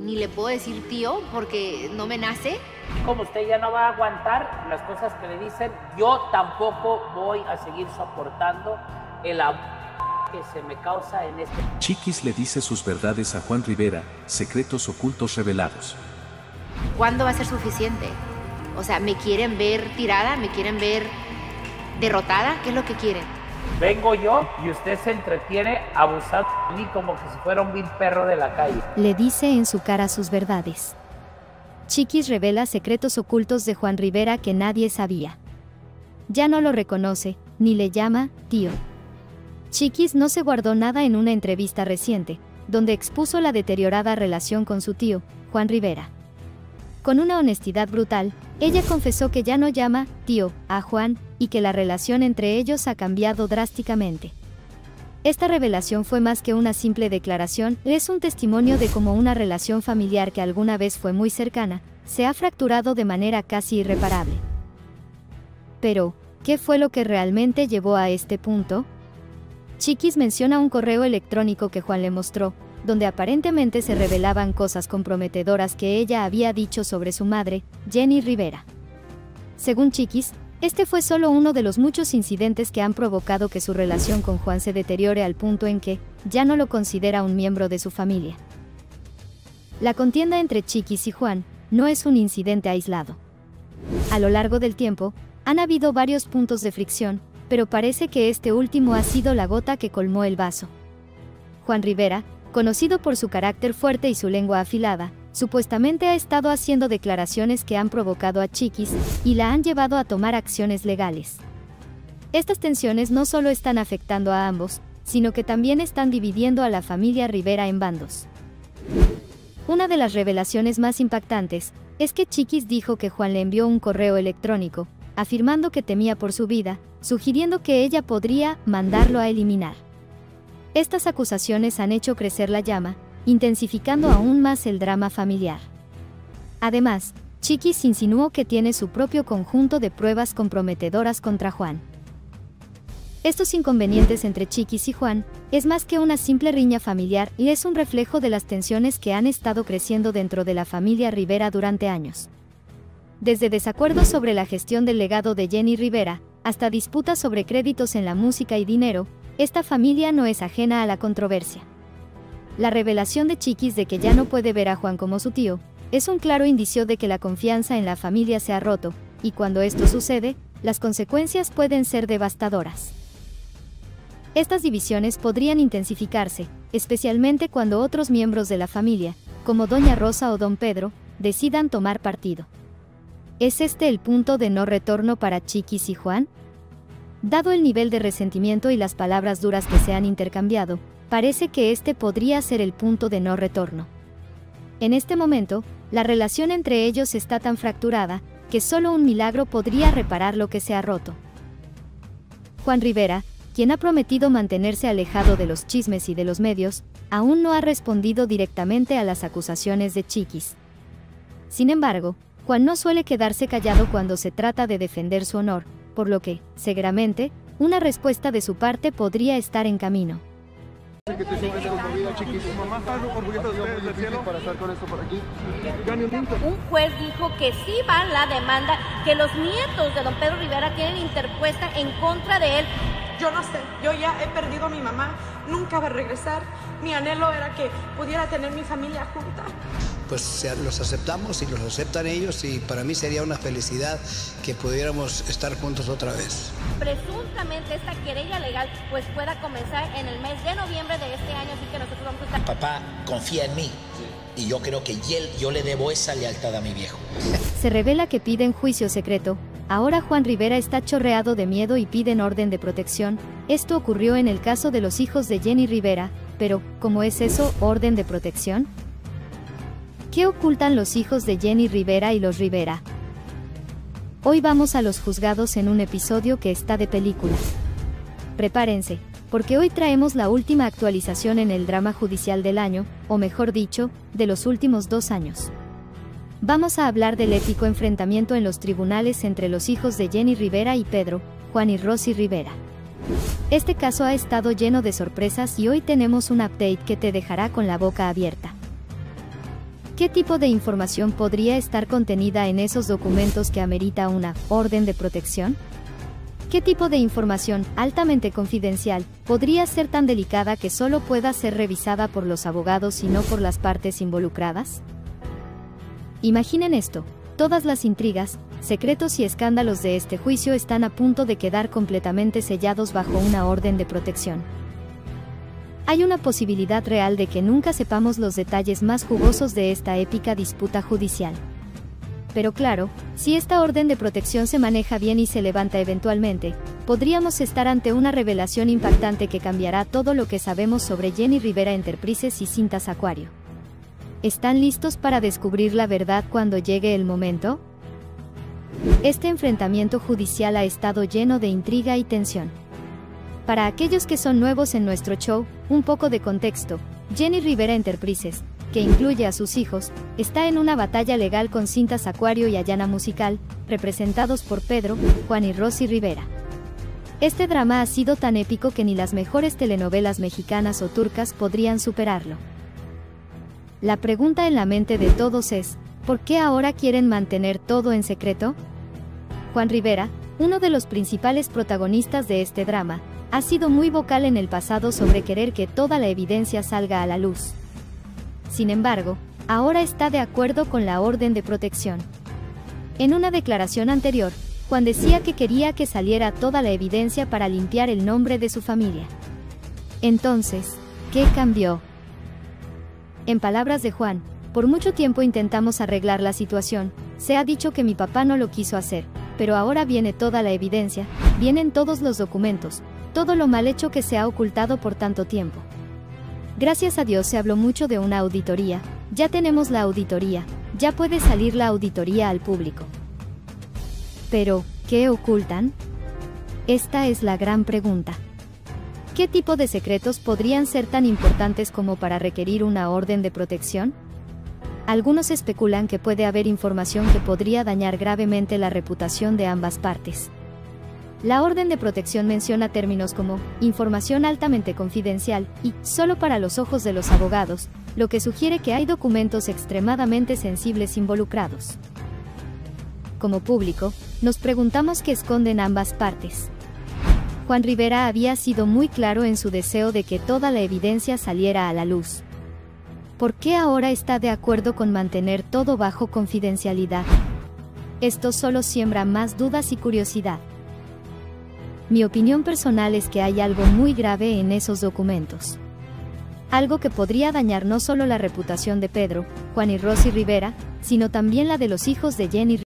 Ni le puedo decir tío porque no me nace. Como usted ya no va a aguantar las cosas que le dicen, yo tampoco voy a seguir soportando el abuso que se me causa en este... Chiquis le dice sus verdades a Juan Rivera, secretos ocultos revelados. ¿Cuándo va a ser suficiente? O sea, ¿me quieren ver tirada? ¿Me quieren ver derrotada? ¿Qué es lo que quieren? Vengo yo y usted se entretiene abusando de mí como que si fuera un vil perro de la calle. Le dice en su cara sus verdades. Chiquis revela secretos ocultos de Juan Rivera que nadie sabía. Ya no lo reconoce, ni le llama tío. Chiquis no se guardó nada en una entrevista reciente, donde expuso la deteriorada relación con su tío, Juan Rivera. Con una honestidad brutal, ella confesó que ya no llama tío a Juan y que la relación entre ellos ha cambiado drásticamente. Esta revelación fue más que una simple declaración, es un testimonio de cómo una relación familiar que alguna vez fue muy cercana, se ha fracturado de manera casi irreparable. Pero, ¿qué fue lo que realmente llevó a este punto? Chiquis menciona un correo electrónico que Juan le mostró, donde aparentemente se revelaban cosas comprometedoras que ella había dicho sobre su madre, Jenni Rivera. Según Chiquis, este fue solo uno de los muchos incidentes que han provocado que su relación con Juan se deteriore al punto en que ya no lo considera un miembro de su familia. La contienda entre Chiquis y Juan no es un incidente aislado. A lo largo del tiempo, han habido varios puntos de fricción, pero parece que este último ha sido la gota que colmó el vaso. Juan Rivera, conocido por su carácter fuerte y su lengua afilada, supuestamente ha estado haciendo declaraciones que han provocado a Chiquis y la han llevado a tomar acciones legales. Estas tensiones no solo están afectando a ambos, sino que también están dividiendo a la familia Rivera en bandos. Una de las revelaciones más impactantes es que Chiquis dijo que Juan le envió un correo electrónico, afirmando que temía por su vida, sugiriendo que ella podría mandarlo a eliminar. Estas acusaciones han hecho crecer la llama, intensificando aún más el drama familiar. Además, Chiquis insinuó que tiene su propio conjunto de pruebas comprometedoras contra Juan. Estos inconvenientes entre Chiquis y Juan es más que una simple riña familiar y es un reflejo de las tensiones que han estado creciendo dentro de la familia Rivera durante años. Desde desacuerdos sobre la gestión del legado de Jenni Rivera, hasta disputas sobre créditos en la música y dinero, esta familia no es ajena a la controversia. La revelación de Chiquis de que ya no puede ver a Juan como su tío, es un claro indicio de que la confianza en la familia se ha roto, y cuando esto sucede, las consecuencias pueden ser devastadoras. Estas divisiones podrían intensificarse, especialmente cuando otros miembros de la familia, como Doña Rosa o Don Pedro, decidan tomar partido. ¿Es este el punto de no retorno para Chiquis y Juan? Dado el nivel de resentimiento y las palabras duras que se han intercambiado, parece que este podría ser el punto de no retorno. En este momento, la relación entre ellos está tan fracturada, que solo un milagro podría reparar lo que se ha roto. Juan Rivera, quien ha prometido mantenerse alejado de los chismes y de los medios, aún no ha respondido directamente a las acusaciones de Chiquis. Sin embargo, Juan no suele quedarse callado cuando se trata de defender su honor, por lo que, seguramente, una respuesta de su parte podría estar en camino. Un juez dijo que sí va la demanda que los nietos de don Pedro Rivera tienen interpuesta en contra de él. Yo no sé, yo ya he perdido a mi mamá, nunca va a regresar. Mi anhelo era que pudiera tener mi familia junta. Pues los aceptamos y los aceptan ellos y para mí sería una felicidad que pudiéramos estar juntos otra vez. Presuntamente esta querella legal pues pueda comenzar en el mes de noviembre de este año, así que nosotros vamos a estar... Papá confía en mí y yo creo que yo le debo esa lealtad a mi viejo. Se revela que piden juicio secreto. Ahora Juan Rivera está chorreado de miedo y piden orden de protección. Esto ocurrió en el caso de los hijos de Jenni Rivera, pero ¿cómo es eso, orden de protección? ¿Qué ocultan los hijos de Jenni Rivera y los Rivera? Hoy vamos a los juzgados en un episodio que está de película. Prepárense, porque hoy traemos la última actualización en el drama judicial del año, o mejor dicho, de los últimos 2 años. Vamos a hablar del épico enfrentamiento en los tribunales entre los hijos de Jenni Rivera y Pedro, Juan y Rosie Rivera. Este caso ha estado lleno de sorpresas y hoy tenemos un update que te dejará con la boca abierta. ¿Qué tipo de información podría estar contenida en esos documentos que amerita una orden de protección? ¿Qué tipo de información, altamente confidencial, podría ser tan delicada que solo pueda ser revisada por los abogados y no por las partes involucradas? Imaginen esto, todas las intrigas, secretos y escándalos de este juicio están a punto de quedar completamente sellados bajo una orden de protección. Hay una posibilidad real de que nunca sepamos los detalles más jugosos de esta épica disputa judicial. Pero claro, si esta orden de protección se maneja bien y se levanta eventualmente, podríamos estar ante una revelación impactante que cambiará todo lo que sabemos sobre Jenni Rivera Enterprises y Cintas Acuario. ¿Están listos para descubrir la verdad cuando llegue el momento? Este enfrentamiento judicial ha estado lleno de intriga y tensión. Para aquellos que son nuevos en nuestro show, un poco de contexto, Jenni Rivera Enterprises, que incluye a sus hijos, está en una batalla legal con Cintas Acuario y Ayana Musical, representados por Pedro, Juan y Rosie Rivera. Este drama ha sido tan épico que ni las mejores telenovelas mexicanas o turcas podrían superarlo. La pregunta en la mente de todos es, ¿por qué ahora quieren mantener todo en secreto? Juan Rivera, uno de los principales protagonistas de este drama, ha sido muy vocal en el pasado sobre querer que toda la evidencia salga a la luz. Sin embargo, ahora está de acuerdo con la orden de protección. En una declaración anterior, Juan decía que quería que saliera toda la evidencia para limpiar el nombre de su familia. Entonces, ¿qué cambió? En palabras de Juan, por mucho tiempo intentamos arreglar la situación, se ha dicho que mi papá no lo quiso hacer, pero ahora viene toda la evidencia, vienen todos los documentos, todo lo mal hecho que se ha ocultado por tanto tiempo. Gracias a Dios se habló mucho de una auditoría, ya tenemos la auditoría, ya puede salir la auditoría al público. Pero, ¿qué ocultan? Esta es la gran pregunta. ¿Qué tipo de secretos podrían ser tan importantes como para requerir una orden de protección? Algunos especulan que puede haber información que podría dañar gravemente la reputación de ambas partes. La orden de protección menciona términos como información altamente confidencial y solo para los ojos de los abogados, lo que sugiere que hay documentos extremadamente sensibles involucrados. Como público, nos preguntamos qué esconden ambas partes. Juan Rivera había sido muy claro en su deseo de que toda la evidencia saliera a la luz. ¿Por qué ahora está de acuerdo con mantener todo bajo confidencialidad? Esto solo siembra más dudas y curiosidad. Mi opinión personal es que hay algo muy grave en esos documentos. Algo que podría dañar no solo la reputación de Pedro, Juan y Rosie Rivera, sino también la de los hijos de Jenni Rivera.